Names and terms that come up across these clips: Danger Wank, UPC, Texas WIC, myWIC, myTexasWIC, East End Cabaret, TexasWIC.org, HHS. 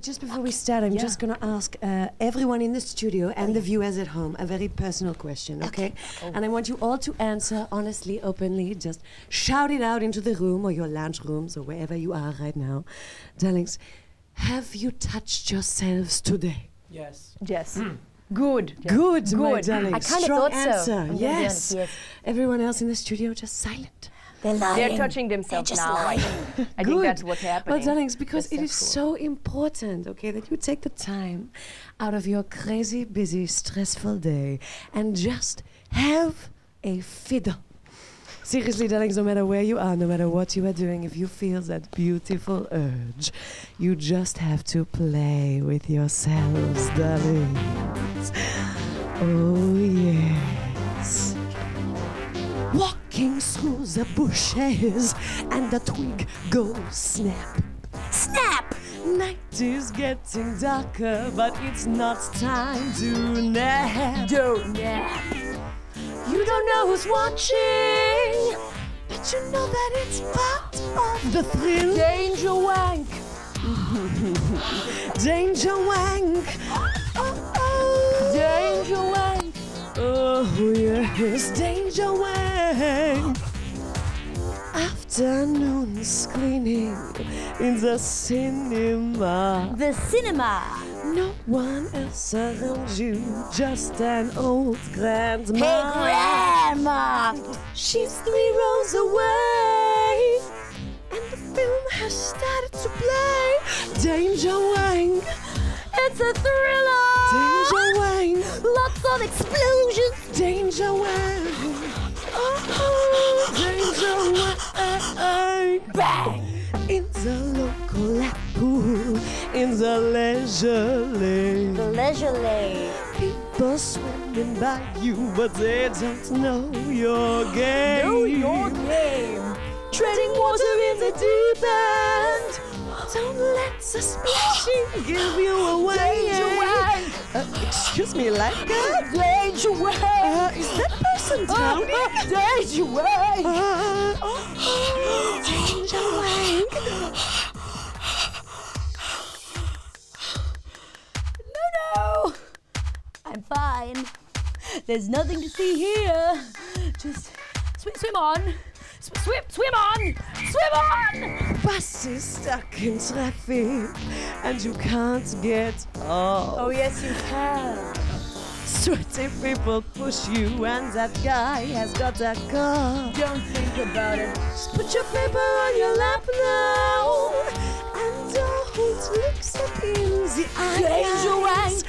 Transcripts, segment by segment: Just before we start, I'm just going to ask everyone in the studio and the viewers at home a very personal question, okay? And I want you all to answer honestly, openly, just shout it out into the room or your lunch rooms or wherever you are right now. Darlings, have you touched yourselves today? Yes. Yes. Mm. Good. Yes. Good. Good, my darlings. I kind of thought so. Yes. Yes. Everyone else in the studio, just silent. They're lying. They're touching themselves now. I think that's what's happening. Well, darlings, because that's so important, okay, that you take the time out of your crazy, busy, stressful day and just have a fiddle. Seriously, darlings, no matter where you are, no matter what you are doing, if you feel that beautiful urge, you just have to play with yourselves, darlings. Oh, yes. Walking through the bushes and the twig goes snap. Snap! Night is getting darker, but it's not time to nap. Don't nap. You don't know who's watching, but you know that it's part of the thrill. Danger wank. Danger wank. Oh, oh. Danger wank. Oh, yes. Danger wank. Afternoon screening in the cinema. The cinema. No one else around you, just an old grandma. Hey, grandma! She's 3 rows away, and the film has started to play. Danger wank. It's a thriller. Danger wank. Lots of explosions. Danger wank. Bang! In the local lap pool, in the leisure lane. The leisure lane. People swimming by you, but they don't know your game. Know your game. Treading water in the deep end. Don't let suspicion give you away. Danger wank. Excuse me, lifeguard? Danger wank. Is that person drowning? Danger wank. Danger wank. No, no. I'm fine. There's nothing to see here. Just swim on. Swim on! Swim on! Bus is stuck in traffic and you can't get off. Oh, yes, you can. 30 people push you and that guy has got a car. Don't think about it. Just put your paper on your lap now and don't look so in the eyes.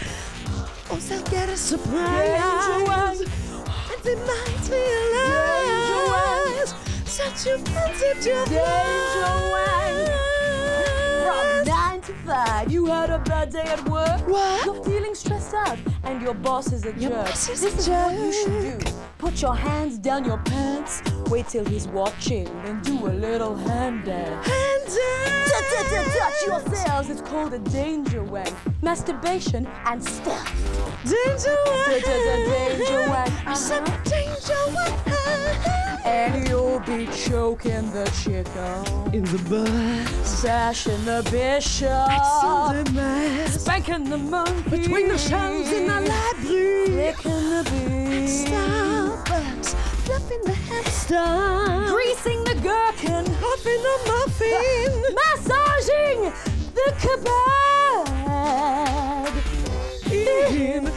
Or they'll get a surprise. And they might realize. Such a positive danger wank. From 9 to 5, you had a bad day at work. What? You're feeling stressed out, and your boss is a jerk. This is what you should do. Put your hands down your pants. Wait till he's watching, then do a little hand dance. Hand dance. Touch yourselves. It's called a danger wank. Masturbation and stuff. Danger wank. Danger wank. Such a danger wank. And you'll be choking the chicken in the bus, sashing the bishop, axing the mess, spanking the monkey, between the shelves in the library, licking the beat, Starbucks, fluffing the hamster, greasing the gherkin, huffing the muffin, massaging the kebab in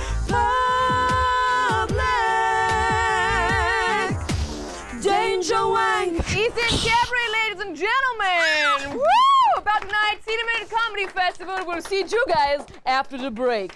Danger wank! East End Cabaret, ladies and gentlemen! Woo! About tonight's animated comedy festival. We'll see you guys after the break.